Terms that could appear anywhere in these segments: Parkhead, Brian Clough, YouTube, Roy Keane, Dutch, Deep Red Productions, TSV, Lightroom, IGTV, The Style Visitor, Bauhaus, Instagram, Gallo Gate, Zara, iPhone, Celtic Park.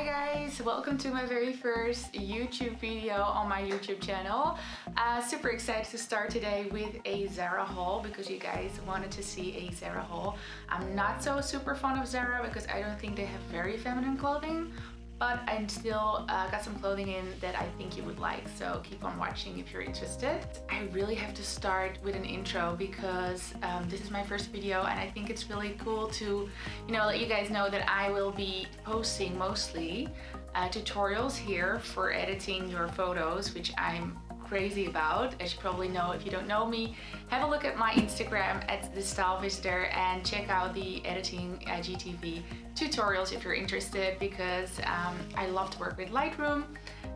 Hi guys, welcome to my very first YouTube video on my YouTube channel. Super excited to start today with a Zara haul because you guys wanted to see a Zara haul. I'm not so super fond of Zara because I don't think they have very feminine clothing, but I still got some clothing in that I think you would like, so keep on watching if you're interested. I really have to start with an intro because this is my first video and I think it's really cool to, you know, let you guys know that I will be posting mostly tutorials here for editing your photos, which I'm crazy about. As you probably know, if you don't know me, have a look at my Instagram at The Style Visitor and check out the editing IGTV tutorials if you're interested, because I love to work with Lightroom,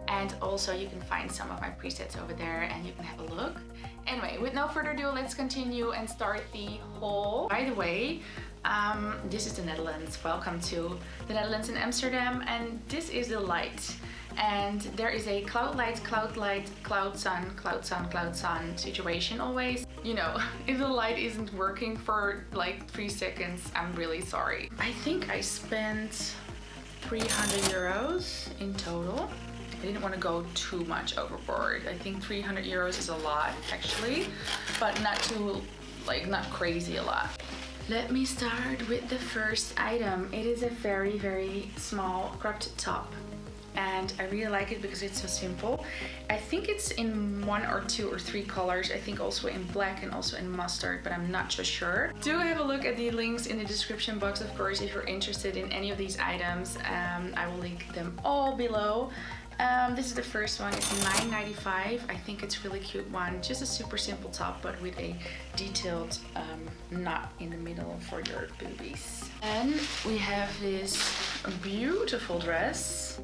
and also you can find some of my presets over there and you can have a look. Anyway, with no further ado, let's continue and start the haul. By the way, this is the Netherlands. Welcome to the Netherlands in Amsterdam, and this is the light. And there is a cloud light, cloud sun situation always. You know, if the light isn't working for like 3 seconds, I'm really sorry. I think I spent 300 euros in total. I didn't want to go too much overboard. I think 300 euros is a lot actually, but not too, like, not crazy a lot. Let me start with the first item. It is a very, very small cropped top. And I really like it because it's so simple. I think it's in 1 or 2 or 3 colors. I think also in black and also in mustard, but I'm not so sure. Do have a look at the links in the description box, of course, if you're interested in any of these items. I will link them all below. This is the first one. It's $9.95. I think it's a really cute one. Just a super simple top, but with a detailed knot in the middle for your boobies. And we have this beautiful dress,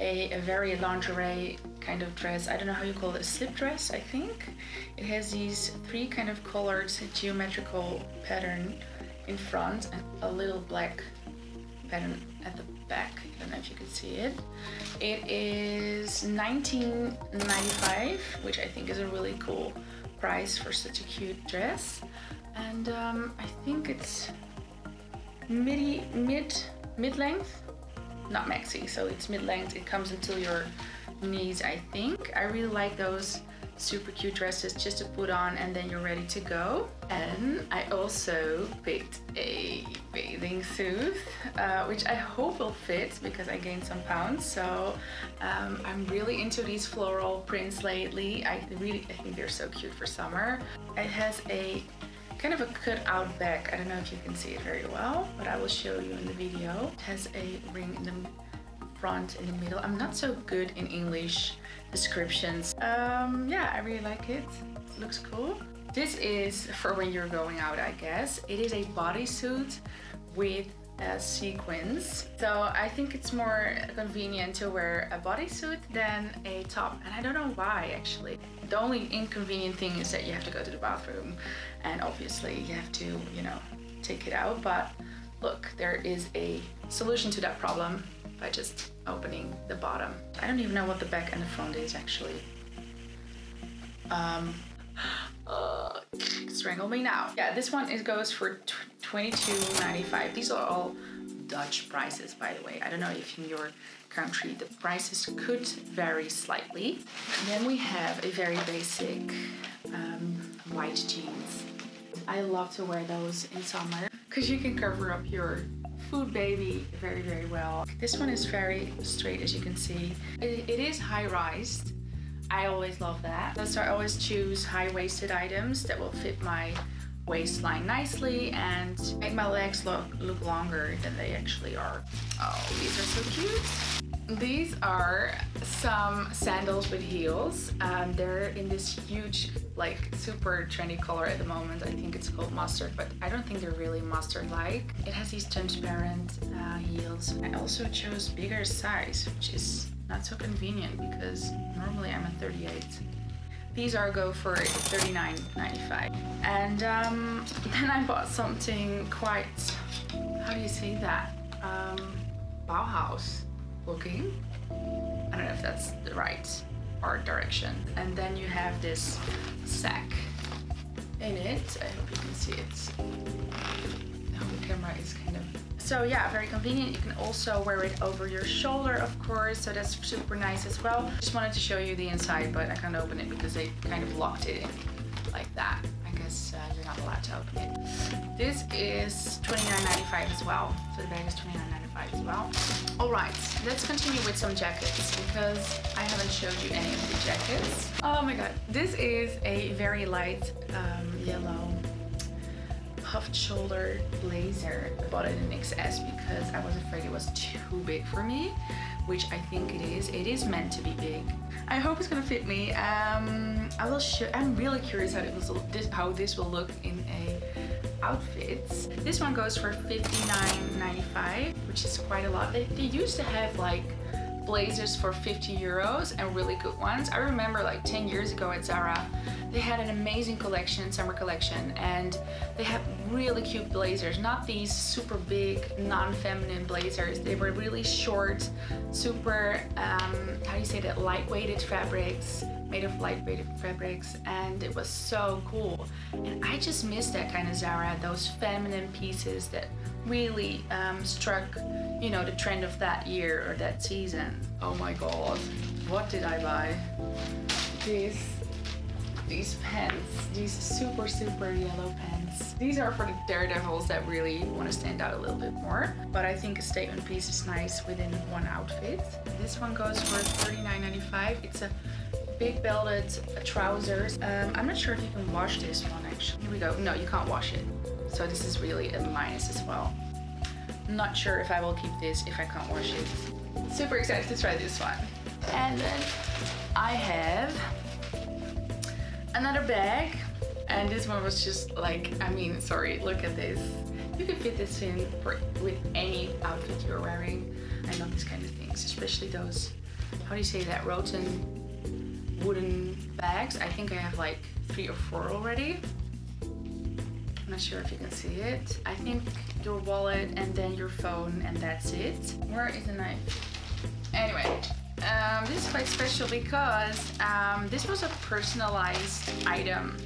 a very lingerie kind of dress. I don't know how you call it, a slip dress, I think. It has these 3 kind of colored geometrical pattern in front and a little black pattern at the back. I don't know if you can see it. It is $19.95, which I think is a really cool price for such a cute dress. And I think it's mid-length, not maxi, so it's mid-length. It comes until your knees, I think. I really like those super cute dresses just to put on and then you're ready to go. And I also picked a bathing suit, which I hope will fit because I gained some pounds. So I'm really into these floral prints lately. I think they're so cute for summer. It has a kind of a cut out back. I don't know if you can see it very well, but I will show you in the video. It has a ring in the front, in the middle. I'm not so good in English descriptions. Yeah, I really like it. It looks cool. This is for when you're going out, I guess. It is a bodysuit with sequins. So I think it's more convenient to wear a bodysuit than a top, and I don't know why actually. The only inconvenient thing is that you have to go to the bathroom and obviously you have to, you know, take it out, but look, there is a solution to that problem by just opening the bottom. I don't even know what the back and the front is actually. Strangle me now. Yeah, this one goes for $22.95. These are all Dutch prices, by the way. I don't know if in your country the prices could vary slightly. And then we have a very basic white jeans. I love to wear those in summer because you can cover up your food baby very, very well. This one is very straight, as you can see. It is high-rise. I always love that. So I always choose high-waisted items that will fit my waistline nicely and make my legs look longer than they actually are. Oh, these are so cute. These are some sandals with heels. They're in this huge, like, super trendy color at the moment. I think it's called mustard, but I don't think they're really mustard-like. It has these transparent heels. I also chose bigger size, which is not so convenient because normally I'm a 38. These go for $39.95. And then I bought something quite, how do you say that? Bauhaus looking. I don't know if that's the right art direction. And then you have this sack in it. I hope you can see it. the camera is kind of... So yeah, very convenient. You can also wear it over your shoulder, of course, so that's super nice as well. Just wanted to show you the inside, but I can't open it because they kind of locked it in like that. I guess you're not allowed to open it. This is $29.95 as well, so the bag is $29.95 as well. Alright, let's continue with some jackets, because I haven't showed you any of the jackets. Oh my god, this is a very light yellow puffed shoulder blazer. I bought it in XS because I was afraid it was too big for me, which I think it is. It is meant to be big. I hope it's gonna fit me. I'm really curious how this will look in a outfit. This one goes for $59.95, which is quite a lot. They used to have like blazers for 50 euros and really good ones. I remember like 10 years ago at Zara, they had an amazing collection, summer collection, and they had really cute blazers. Not these super big, non-feminine blazers. They were really short, super, how do you say that, lightweighted fabrics, made of lightweighted fabrics, and it was so cool. And I just miss that kind of Zara, those feminine pieces that really struck, you know, the trend of that year or that season. Oh my god, what did I buy? These pants, these super yellow pants. These are for the daredevils that really want to stand out a little bit more, but I think a statement piece is nice within one outfit. This one goes for $39.95. It's a big belted trousers. I'm not sure if you can wash this one actually. Here we go. No, you can't wash it. So this is really a minus as well. Not sure if I will keep this if I can't wash it. Super excited to try this one. And then I have another bag, and this one was just like, I mean, sorry, look at this. You can fit this in with any outfit you're wearing. I love these kind of things, especially those, how do you say that, rotten wooden bags. I think I have like 3 or 4 already. I'm not sure if you can see it. I think your wallet and then your phone, and that's it. Where is the knife? Anyway. This is quite special because this was a personalized item,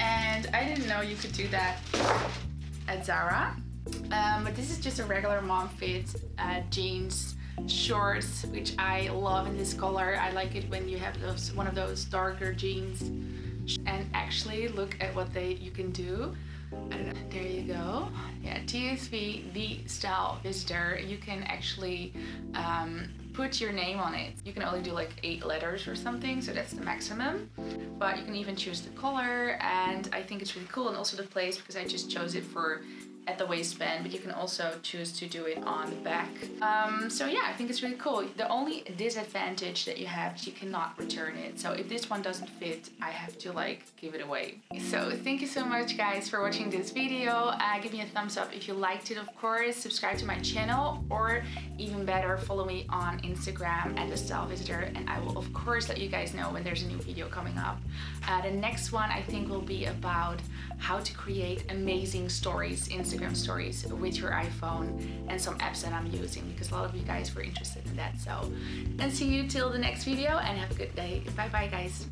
and I didn't know you could do that at Zara, but this is just a regular mom fit jeans shorts, which I love in this color. I like it when you have those, one of those darker jeans, and actually look at what you can do. I don't know. There you go. Yeah, TSV, The Style Visitor. You can actually put your name on it. You can only do like 8 letters or something, so that's the maximum. But you can even choose the color, and I think it's really cool, and also the place, because I just chose it for at the waistband, but you can also choose to do it on the back. So yeah, I think it's really cool. The only disadvantage that you have is you cannot return it. So if this one doesn't fit, I have to like give it away. So thank you so much guys for watching this video. Give me a thumbs up if you liked it, of course. Subscribe to my channel, or even better, follow me on Instagram at The Style Visitor, and I will of course let you guys know when there's a new video coming up. The next one I think will be about how to create amazing stories, Instagram stories, with your iPhone, and some apps that I'm using, because a lot of you guys were interested in that. So, and see you till the next video, and have a good day. Bye bye guys.